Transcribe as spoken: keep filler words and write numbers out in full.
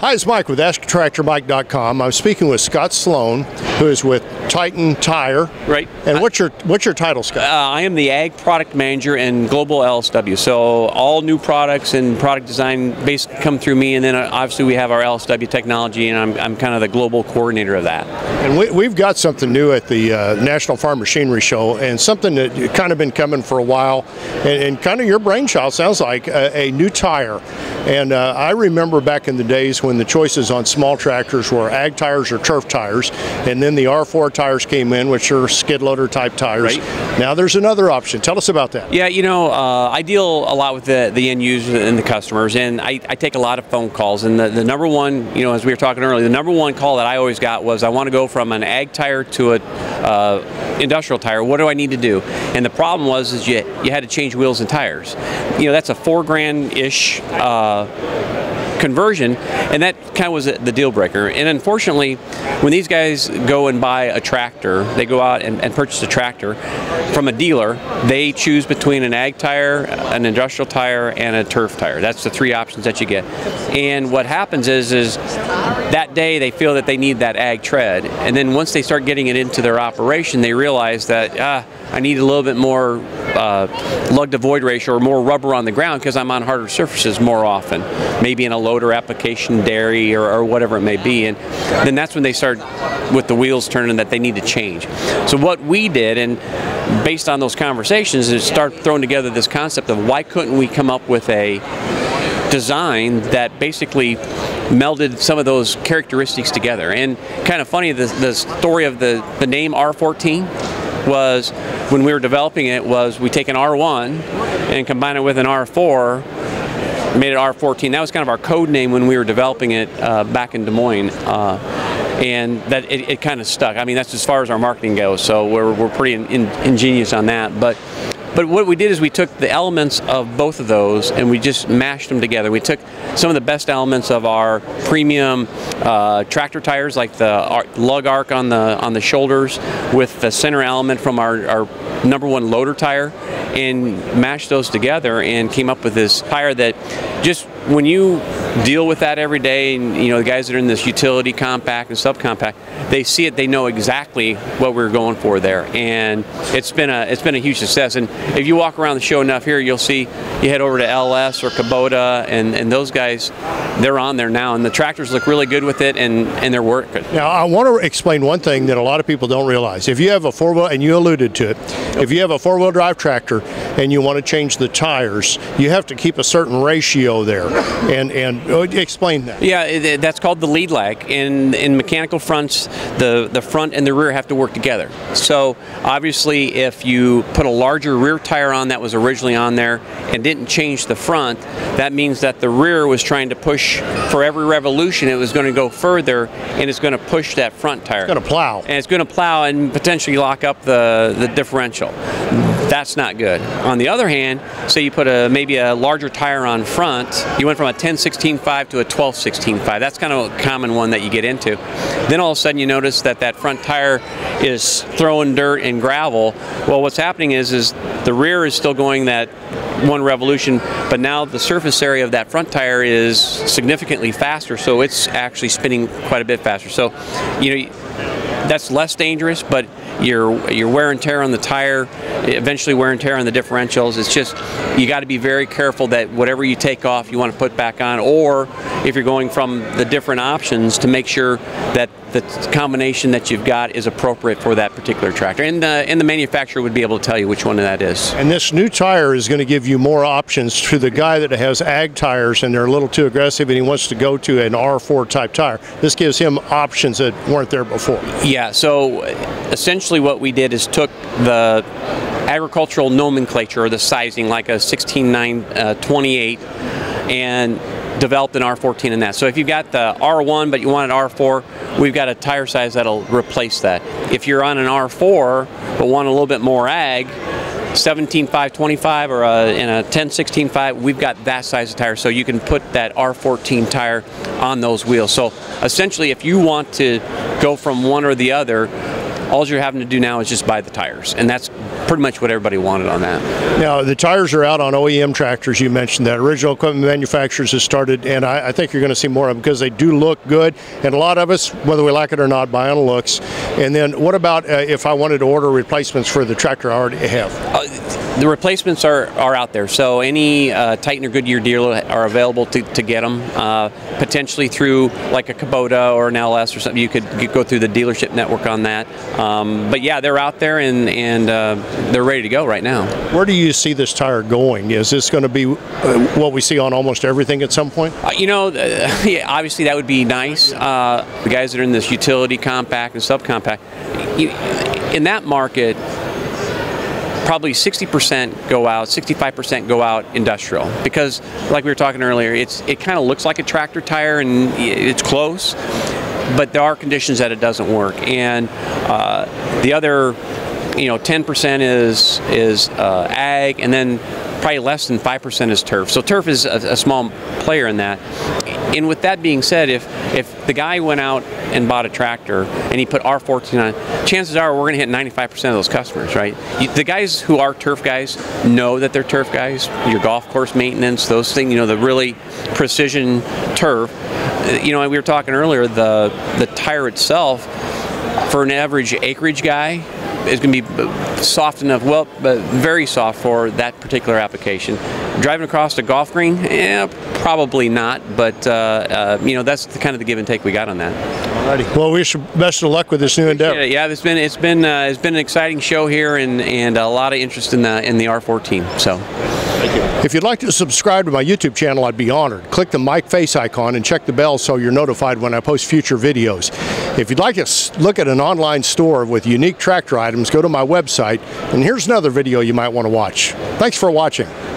Hi, it's Mike with Ask Tractor Mike dot com. I'm speaking with Scott Sloan, who is with Titan Tire. Right. And I, what's your what's your title, Scott? Uh, I am the Ag Product Manager in Global L S W. So all new products and product design basically come through me, and then obviously we have our L S W technology, and I'm, I'm kind of the global coordinator of that. And we, we've got something new at the uh, National Farm Machinery Show, and something that kind of been coming for a while, and, and kind of your brainchild, sounds like, a, a new tire. And uh, I remember back in the days when when the choices on small tractors were ag tires or turf tires, and then the R four tires came in, which are skid loader type tires. Right. Now there's another option. Tell us about that. Yeah, you know, uh, I deal a lot with the, the end user and the customers, and I, I take a lot of phone calls, and the, the number one, you know, as we were talking earlier, the number one call that I always got was, I want to go from an ag tire to an uh, industrial tire. What do I need to do? And the problem was is you, you had to change wheels and tires. You know, that's a four grand-ish uh, conversion, and that kind of was the deal breaker. And unfortunately, when these guys go and buy a tractor, they go out and, and purchase a tractor from a dealer, they choose between an ag tire, an industrial tire, and a turf tire. That's the three options that you get. And what happens is, is that day they feel that they need that ag tread, and then once they start getting it into their operation, they realize that, ah, I need a little bit more uh, lug-to-void ratio or more rubber on the ground because I'm on harder surfaces more often, maybe in a loader application, dairy, or, or whatever it may be. And then that's when they start with the wheels turning that they need to change. So what we did, and based on those conversations, is start throwing together this concept of why couldn't we come up with a design that basically melded some of those characteristics together. And kind of funny, the, the story of the, the name R fourteen, was when we were developing it, was we take an R one and combine it with an R four, made it R fourteen. That was kind of our code name when we were developing it uh, back in Des Moines, uh, and that it, it kind of stuck. I mean, that's as far as our marketing goes, so we're, we're pretty in, in, ingenious on that. But But what we did is we took the elements of both of those and we just mashed them together. We took some of the best elements of our premium uh, tractor tires, like the arc, lug arc on the on the shoulders, with the center element from our, our number one loader tire, and mashed those together and came up with this tire that just, when you deal with that every day, and you know, the guys that are in this utility compact and subcompact, they see it, they know exactly what we're going for there, and it's been a it's been a huge success. And if you walk around the show enough here, you'll see, you head over to L S or Kubota, and and those guys, they're on there now, and the tractors look really good with it, and and they're working. Now I want to explain one thing that a lot of people don't realize. If you have a four wheel, and you alluded to it, if you have a four wheel drive tractor and you want to change the tires, you have to keep a certain ratio there, and and explain that. Yeah, it, that's called the lead lag. In in mechanical fronts, the the front and the rear have to work together. So obviously, if you put a larger rear tire on that was originally on there and didn't change the front, that means that the rear was trying to push for every revolution. It was going to go further, and it's going to push that front tire. It's going to plow. And it's going to plow and potentially lock up the the differential. That's not good. On the other hand, say you put a maybe a larger tire on front, you went from a ten sixteen five to a twelve sixteen five. That's kind of a common one that you get into. Then all of a sudden you notice that that front tire is throwing dirt and gravel. Well, what's happening is is the rear is still going that one revolution, but now the surface area of that front tire is significantly faster, so it's actually spinning quite a bit faster. So, you know, that's less dangerous, but your your wear and tear on the tire, eventually wear and tear on the differentials. It's just, you got to be very careful that whatever you take off, you want to put back on, or if you're going from the different options, to make sure that the combination that you've got is appropriate for that particular tractor. And the, and the manufacturer would be able to tell you which one that is. And this new tire is going to give you more options to the guy that has ag tires and they're a little too aggressive and he wants to go to an R four type tire. This gives him options that weren't there before. Yeah, so essentially what we did is took the agricultural nomenclature or the sizing, like a sixteen nine twenty-eight, and developed an R fourteen in that. So if you've got the R one but you want an R four, we've got a tire size that'll replace that. If you're on an R four but want a little bit more ag, seventeen five twenty-five or a, in a ten sixteen five, we've got that size of tire, so you can put that R fourteen tire on those wheels. So essentially, if you want to go from one or the other, all you're having to do now is just buy the tires, and that's pretty much what everybody wanted on that. Now, the tires are out on O E M tractors. You mentioned that. Original equipment manufacturers has started, and I, I think you're going to see more of them because they do look good. And a lot of us, whether we like it or not, buy on looks. And then what about uh, if I wanted to order replacements for the tractor I already have? Uh, the replacements are, are out there. So any uh, Titan or Goodyear dealer are available to, to get them. Uh, potentially through like a Kubota or an L S or something. You could, you could go through the dealership network on that. Um, but yeah, they're out there and, and uh, they're ready to go right now. Where do you see this tire going? Is this going to be uh, what we see on almost everything at some point? Uh, you know, uh, yeah, obviously that would be nice. Uh, the guys that are in this utility compact and subcompact, you, in that market, probably sixty percent go out, sixty-five percent go out industrial, because like we were talking earlier, it's it kind of looks like a tractor tire and it's close, but there are conditions that it doesn't work. And uh, the other, you know, ten percent is is uh, ag, and then probably less than five percent is turf. So turf is a, a small player in that. And with that being said, if if the guy went out and bought a tractor and he put R fourteen on, chances are we're going to hit ninety-five percent of those customers, right? You, the guys who are turf guys know that they're turf guys. Your golf course maintenance, those things, you know, the really precision turf. You know, we were talking earlier, the, the tire itself, for an average acreage guy, is going to be soft enough, well, but very soft for that particular application. Driving across a golf green, eh, probably not, but uh, uh, you know, that's the kind of the give and take we got on that. Alrighty. Well, we wish you best of luck with this new endeavor. Yeah, it's been it's been uh, it's been an exciting show here, and and a lot of interest in the in the R fourteen. So. If you'd like to subscribe to my YouTube channel, I'd be honored. Click the mic face icon and check the bell so you're notified when I post future videos. If you'd like to look at an online store with unique tractor items, go to my website, and here's another video you might want to watch. Thanks for watching.